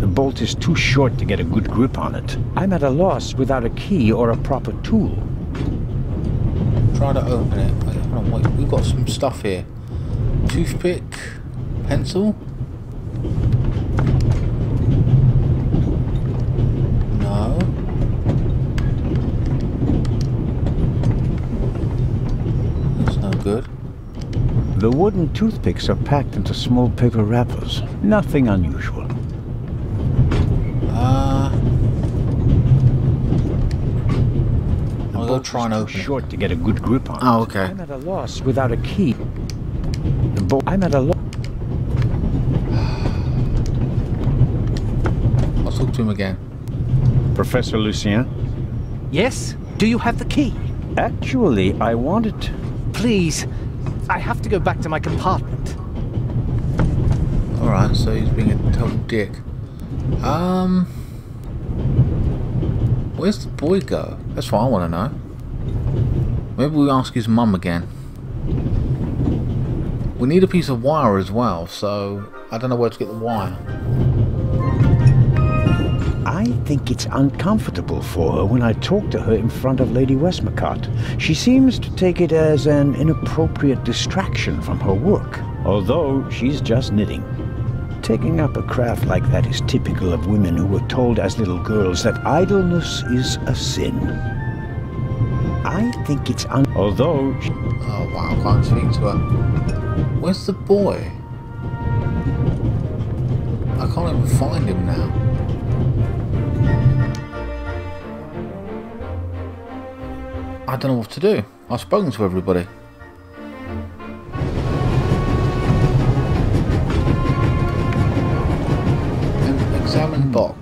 The bolt is too short to get a good grip on it. I'm at a loss without a key or a proper tool. Try to open it. Wait, we've got some stuff here. Toothpick, pencil. No. That's no good. The wooden toothpicks are packed into small paper wrappers. Nothing unusual. Uh, I'll try and open it. Short to get a good grip on. Oh, okay. I'm at a loss without a key. The bolt. I'm at a loss. I'll talk to him again. Professor Lucien? Yes? Do you have the key? Actually, I want it. Please. I have to go back to my compartment. Alright, so he's being a total dick. Um... Where's the boy go? That's what I want to know. Maybe we ask his mum again. We need a piece of wire as well, so I don't know where to get the wire. I think it's uncomfortable for her when I talk to her in front of Lady Westmacott. She seems to take it as an inappropriate distraction from her work, although she's just knitting. Taking up a craft like that is typical of women who were told as little girls that idleness is a sin. I think it's un- Although... Oh wow, I can't speak to her. Where's the boy? I can't even find him now. I don't know what to do. I've spoken to everybody. Examine box.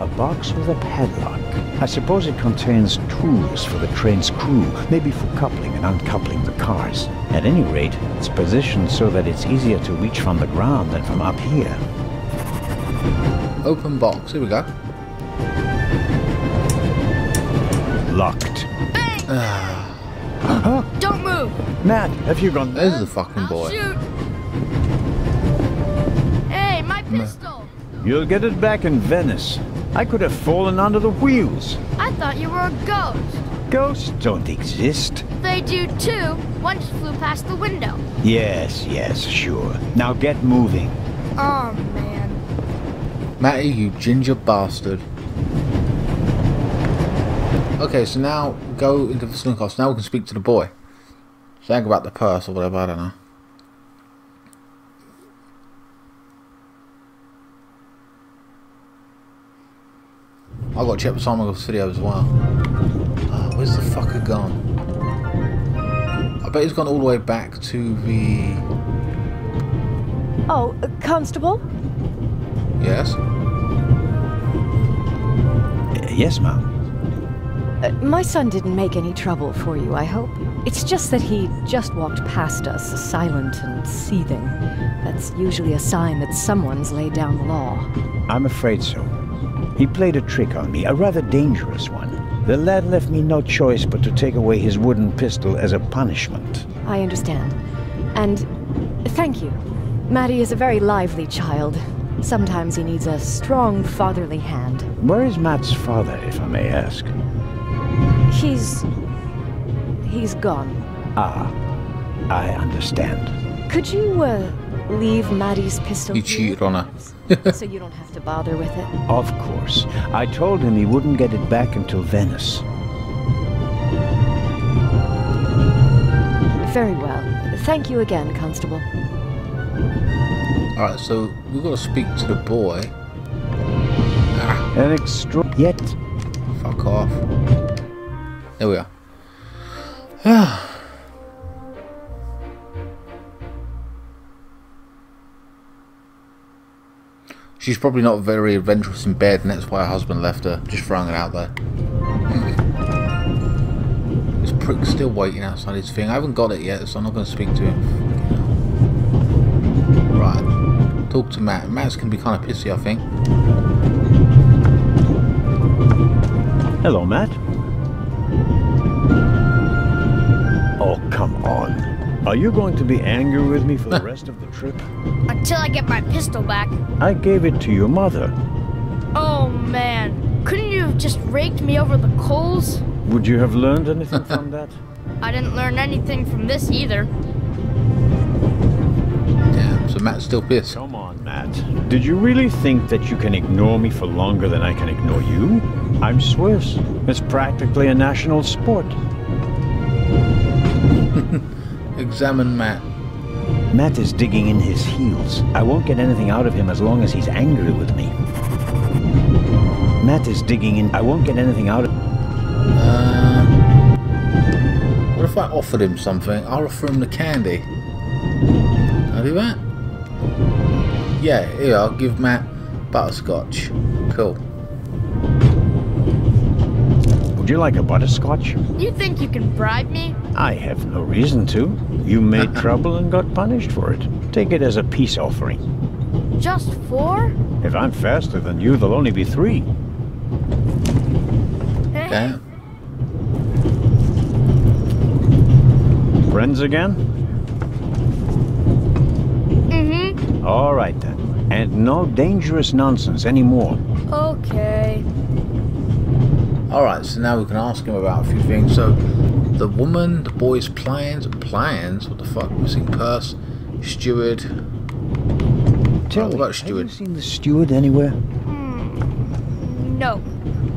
A box with a padlock. I suppose it contains tools for the train's crew, maybe for coupling and uncoupling the cars. At any rate, it's positioned so that it's easier to reach from the ground than from up here. Open box, here we go. Locked. Bang! Uh. Huh? Don't move! Matt, have you gone? This is a fucking I'll boy. Shoot. Hey, my pistol! You'll get it back in Venice. I could have fallen under the wheels. I thought you were a ghost. Ghosts don't exist. They do too. One just flew past the window. Yes, yes, sure. Now get moving. Oh, man. Matty, you ginger bastard. Okay, so now go into the slink house. Now we can speak to the boy. Think about the purse or whatever, I don't know. I've got to check the time of this video as well. Oh, where's the fucker gone? I bet he's gone all the way back to the... Oh, uh, Constable? Yes? Uh, yes, ma'am. Uh, my son didn't make any trouble for you, I hope. It's just that he just walked past us, silent and seething. That's usually a sign that someone's laid down the law. I'm afraid so. He played a trick on me, a rather dangerous one. The lad left me no choice but to take away his wooden pistol as a punishment. I understand. And thank you. Matty is a very lively child. Sometimes he needs a strong fatherly hand. Where is Matt's father, if I may ask? He's... he's gone. Ah, I understand. Could you, uh... leave Maddie's pistol? You cheated on her. So you don't have to bother with it? Of course. I told him he wouldn't get it back until Venice. Very well. Thank you again, Constable. Alright, so we've got to speak to the boy. Ah. An extra... yet. Fuck off. There we are. Ah. She's probably not very adventurous in bed, and that's why her husband left her. Just throwing it out there. This prick's still waiting outside his thing. I haven't got it yet, so I'm not going to speak to him. Right. Talk to Matt. Matt's going to be kind of pissy, I think. Hello, Matt. Oh, come on. Are you going to be angry with me for the rest of the trip? Until I get my pistol back. I gave it to your mother. Oh, man. Couldn't you have just raked me over the coals? Would you have learned anything from that? I didn't learn anything from this either. Damn, so Matt's still pissed. Come on, Matt. Did you really think that you can ignore me for longer than I can ignore you? I'm Swiss. It's practically a national sport. Examine Matt. Matt is digging in his heels. I won't get anything out of him as long as he's angry with me. Matt is digging in. I won't get anything out of... Uh, what if I offered him something? I'll offer him the candy. Can I do that? Yeah, here, I'll give Matt butterscotch. Cool. Would you like a butterscotch? You think you can bribe me? I have no reason to. You made trouble and got punished for it. Take it as a peace offering. Just four? If I'm faster than you, there'll only be three. Hey. Damn. Friends again? Mm-hmm. All right, then. And no dangerous nonsense anymore. Okay. Alright, so now we can ask him about a few things. So, the woman, the boy's plans, plans? What the fuck? Missing purse, steward. Tell me, about steward. Have you seen the steward anywhere? Mm, no.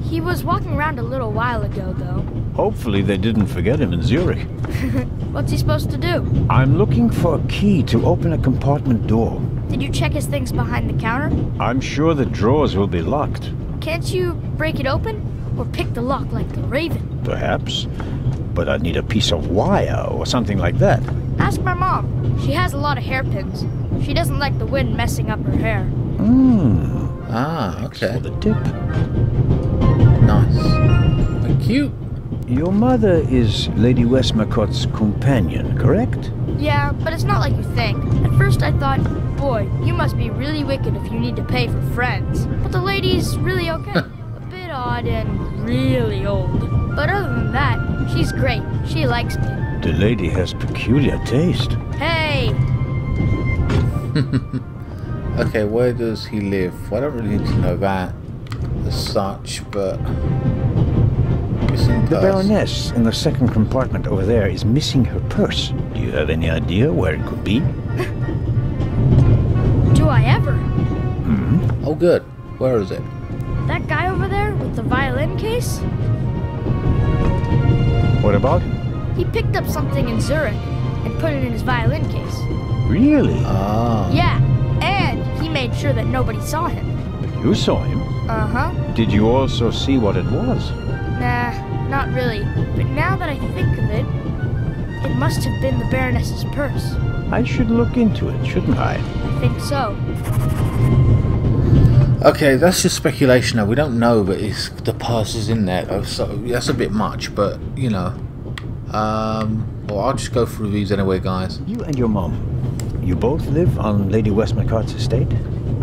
He was walking around a little while ago, though. Hopefully they didn't forget him in Zurich. What's he supposed to do? I'm looking for a key to open a compartment door. Did you check his things behind the counter? I'm sure the drawers will be locked. Can't you break it open? Or pick the lock like the Raven. Perhaps. But I'd need a piece of wire or something like that. Ask my mom. She has a lot of hairpins. She doesn't like the wind messing up her hair. Mmm. Ah, okay. Thanks for the tip. Nice. Cute. Your mother is Lady Westmacott's companion, correct? Yeah, but it's not like you think. At first I thought, boy, you must be really wicked if you need to pay for friends. But the lady's really okay. Odd and really old. But other than that, she's great. She likes me. The lady has peculiar taste. Hey! Okay, where does he live? Well, I don't really need to know that as such, but... The Baroness in the second compartment over there is missing her purse. Do you have any idea where it could be? Do I ever? Mm-hmm. Oh, good. Where is it? That guy over there with the violin case? What about? He picked up something in Zurich and put it in his violin case. Really? Ah. Yeah, and he made sure that nobody saw him. But you saw him? Uh-huh. Did you also see what it was? Nah, not really. But now that I think of it, it must have been the Baroness's purse. I should look into it, shouldn't I? I think so. Okay, that's just speculation now. We don't know, but it's, the purse is in there, though, so that's a bit much, but, you know. Um, well, I'll just go through these anyway, guys. You and your mom, you both live on Lady Westmacott's estate?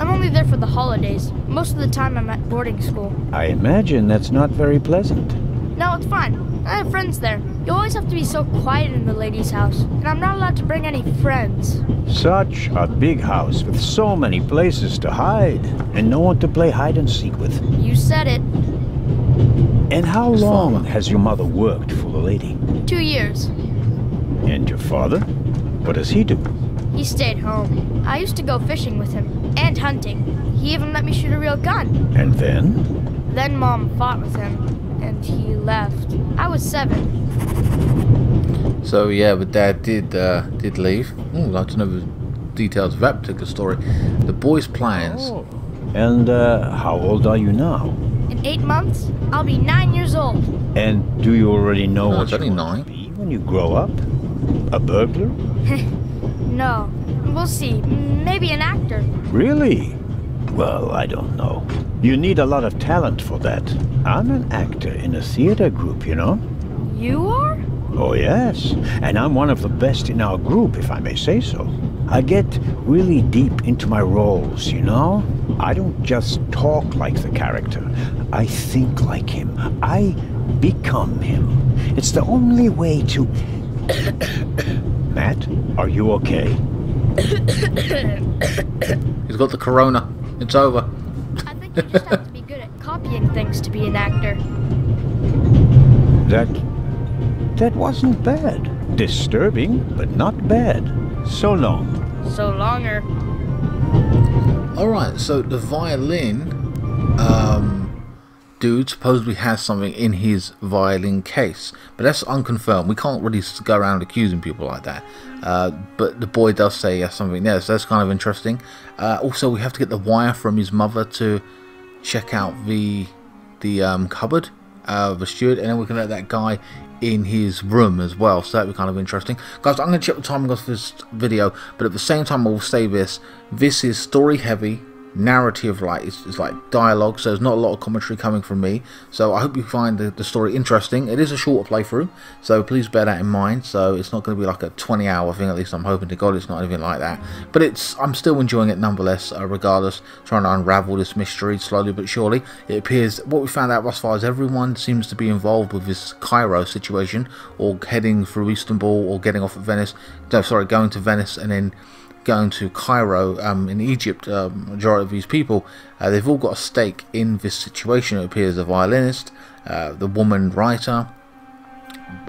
I'm only there for the holidays. Most of the time I'm at boarding school. I imagine that's not very pleasant. No, it's fine. I have friends there. You always have to be so quiet in the lady's house. And I'm not allowed to bring any friends. Such a big house with so many places to hide. And no one to play hide and seek with. You said it. And how long has your mother worked for the lady? Two years. And your father? What does he do? He stayed home. I used to go fishing with him, and hunting. He even let me shoot a real gun. And then? Then Mom fought with him, and he left. I was seven. So yeah, but Dad did uh, did leave. Ooh, I'd like to know the details of that particular story. The boy's plans. Oh. And uh, how old are you now? In eight months, I'll be nine years old. And do you already know no, what you want to be when you grow up? A burglar? No. We'll see. Maybe an actor. Really? Well, I don't know. You need a lot of talent for that. I'm an actor in a theater group, you know? You are? Oh, yes. And I'm one of the best in our group, if I may say so. I get really deep into my roles, you know? I don't just talk like the character. I think like him. I become him. It's the only way to... Matt, are you okay? He's got the corona. It's over. I think you just have to be good at copying things to be an actor. That... that wasn't bad. Disturbing, but not bad. So long. So longer. Alright, so the violin... Um... dude supposedly has something in his violin case, but that's unconfirmed. We can't really go around accusing people like that, uh, but the boy does say he has something there, so that's kind of interesting. Uh, also, we have to get the wire from his mother to check out the the um, cupboard of uh, the steward, and then we can let that guy in his room as well, so that would be kind of interesting. Guys, I'm going to check the time for this video, but at the same time I will say this, this is story heavy, narrative light. It's, it's like dialogue, so there's not a lot of commentary coming from me, so I hope you find the, the story interesting. It is a shorter playthrough, so please bear that in mind. So it's not going to be like a twenty hour thing, at least I'm hoping to God it's not anything like that, but it's I'm still enjoying it nonetheless, uh, regardless, trying to unravel this mystery slowly but surely. It appears what we found out thus far is everyone seems to be involved with this Cairo situation, or heading through Istanbul, or getting off at Venice, no sorry going to Venice and then going to Cairo um, in Egypt. Uh, majority of these people, uh, they've all got a stake in this situation. It appears the violinist, uh, the woman writer,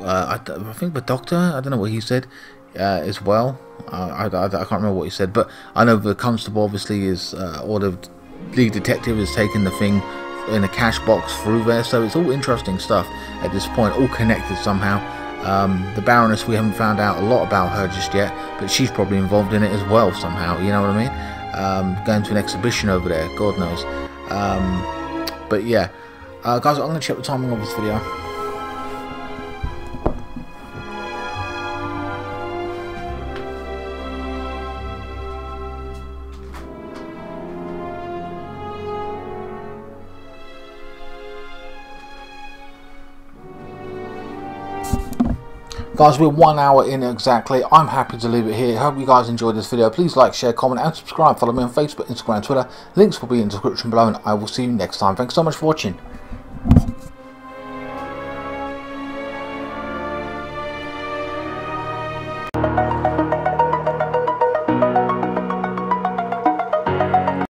uh, I, I think the doctor, I don't know what he said uh, as well, uh, I, I, I can't remember what he said, but I know the constable obviously is, uh, or the lead detective is taking the thing in a cash box through there, so it's all interesting stuff at this point, all connected somehow. Um, the Baroness, we haven't found out a lot about her just yet, but she's probably involved in it as well somehow, you know what I mean? Um, going to an exhibition over there, God knows. Um, but yeah, uh, guys, I'm going to check the timing of this video. Guys, we're one hour in exactly. I'm happy to leave it here. Hope you guys enjoyed this video. Please like, share, comment, and subscribe. Follow me on Facebook, Instagram, Twitter. Links will be in the description below, and I will see you next time. Thanks so much for watching.